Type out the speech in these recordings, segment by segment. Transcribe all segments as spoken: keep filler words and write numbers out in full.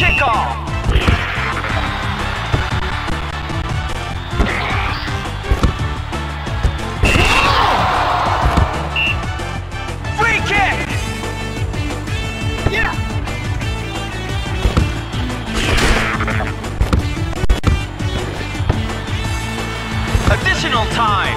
Kickoff. Additional time.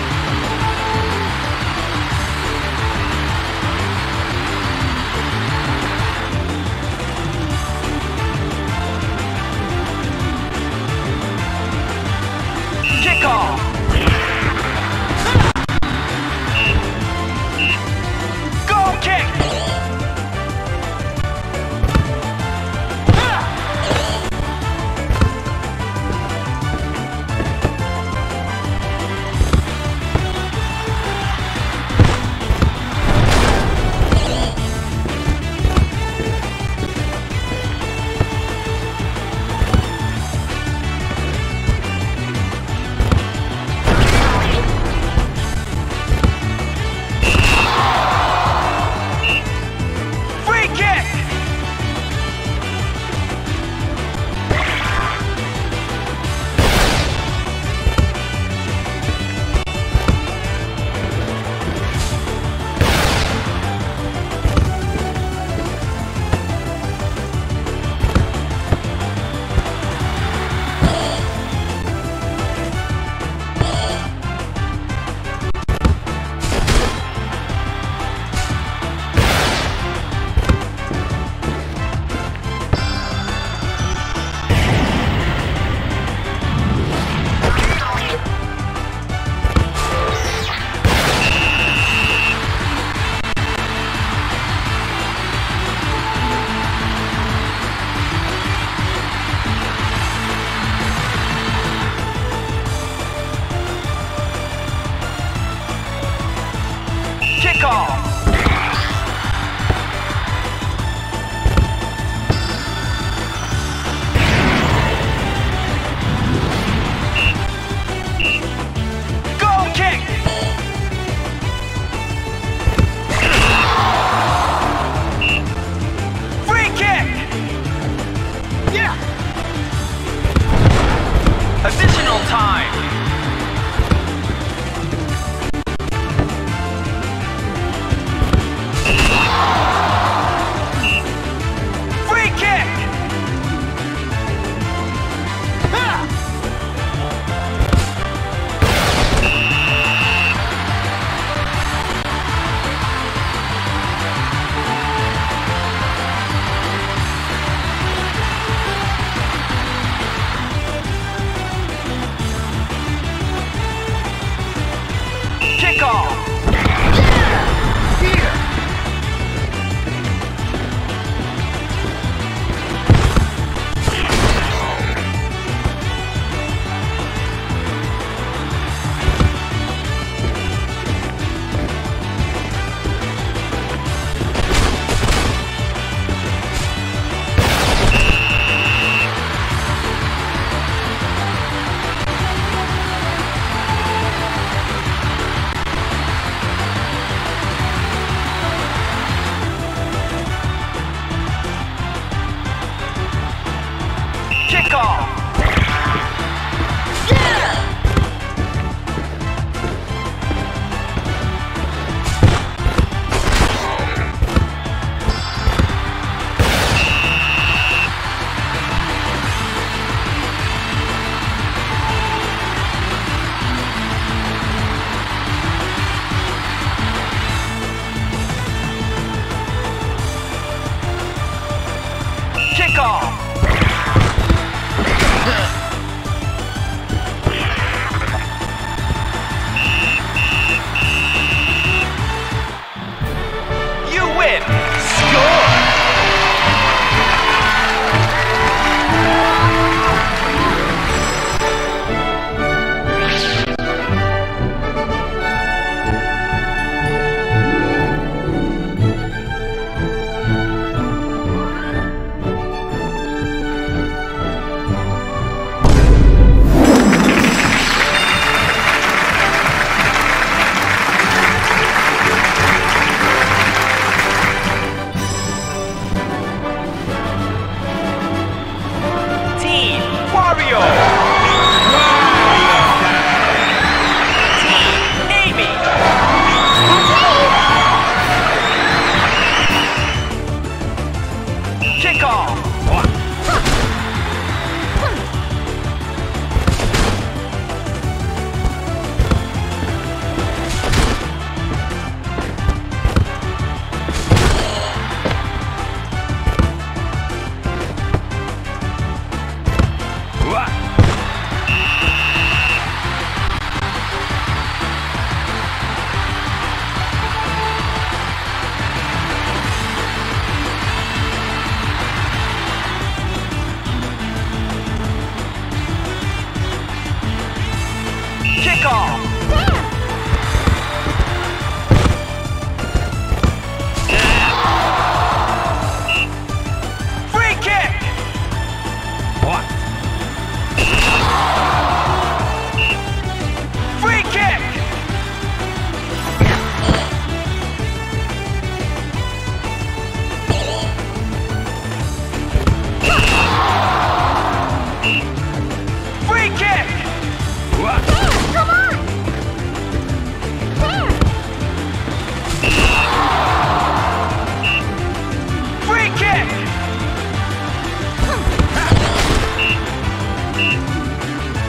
kickoff. Free kick. One. Free kick. Free kick. What? Come on. Free kick.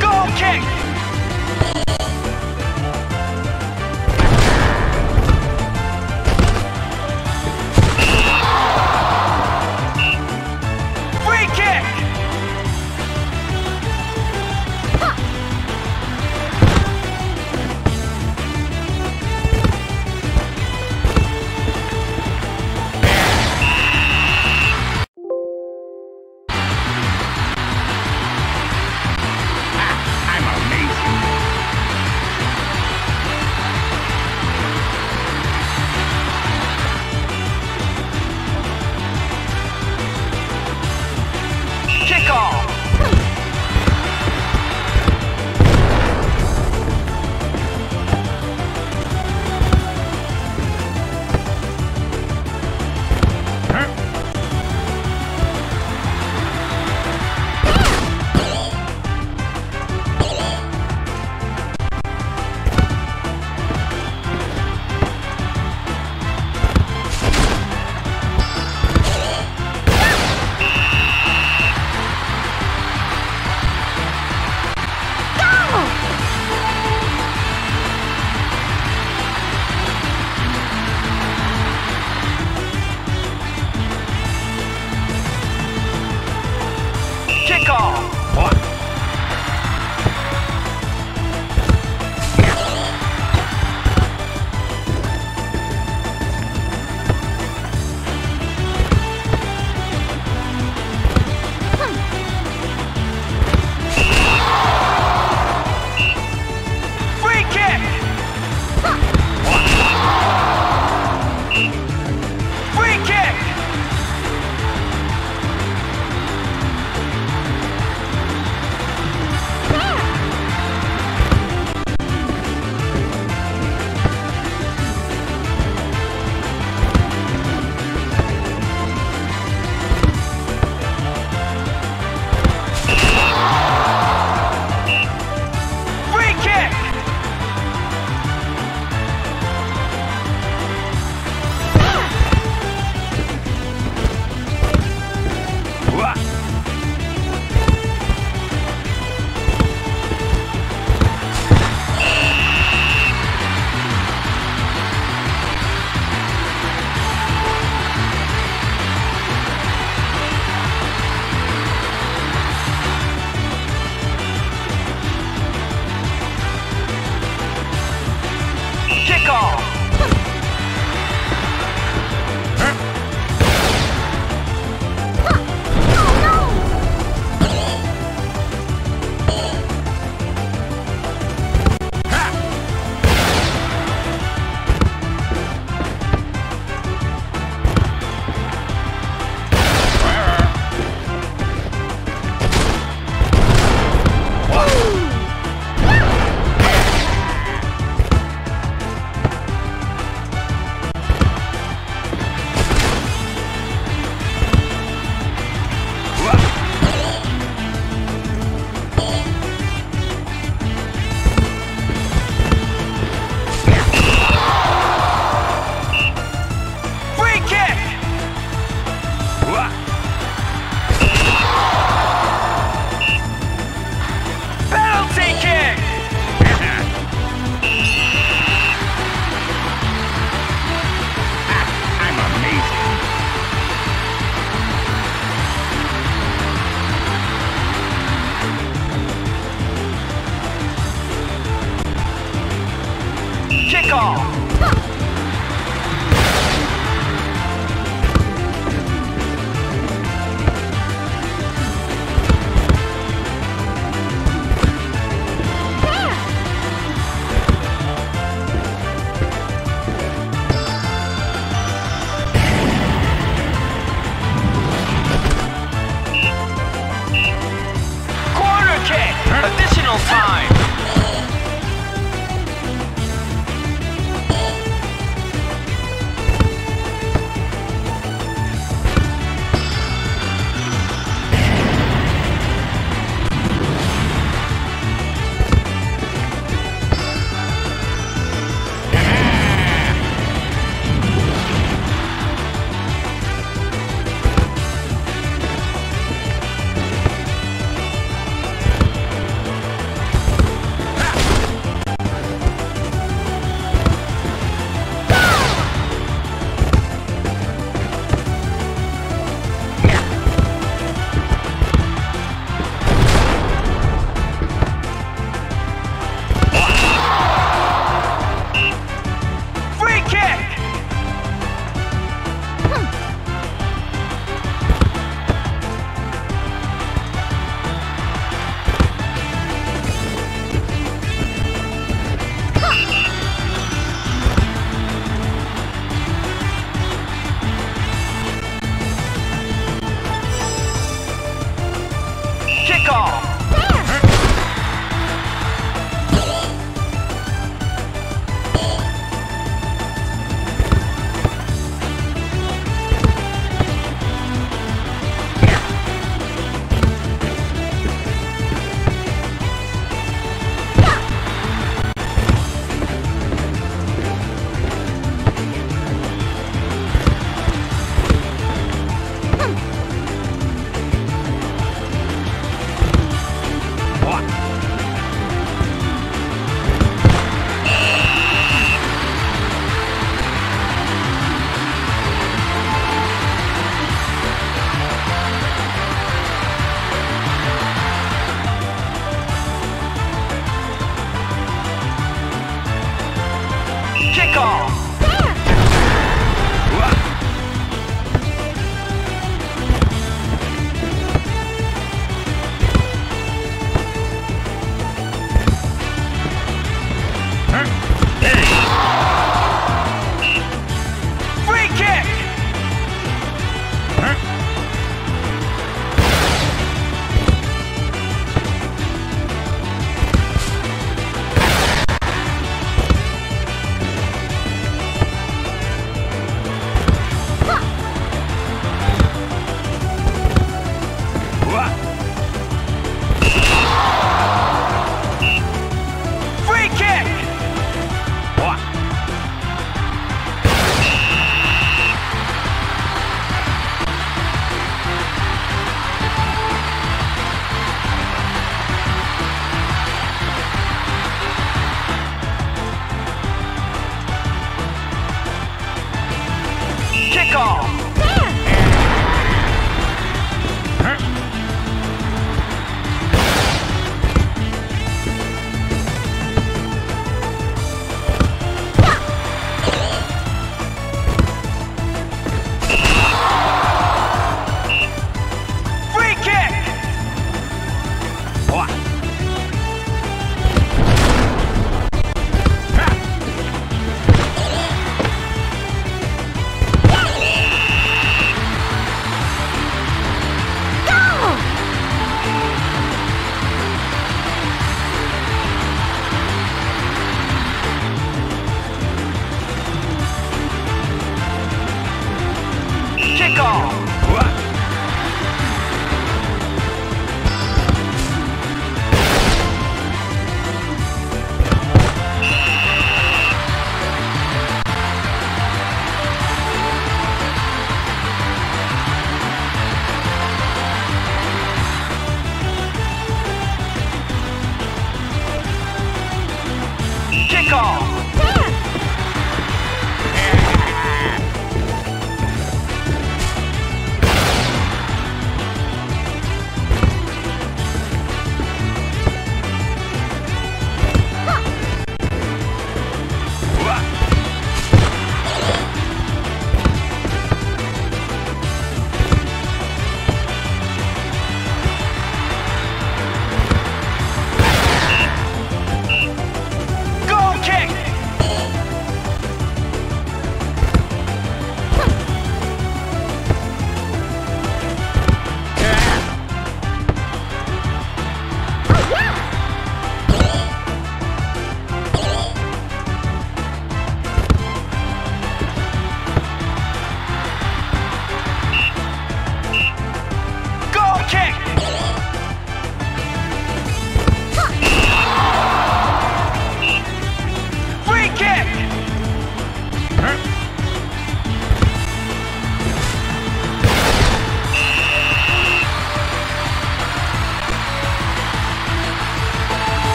Goal kick. Free kick. Kick!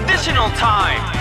Additional time.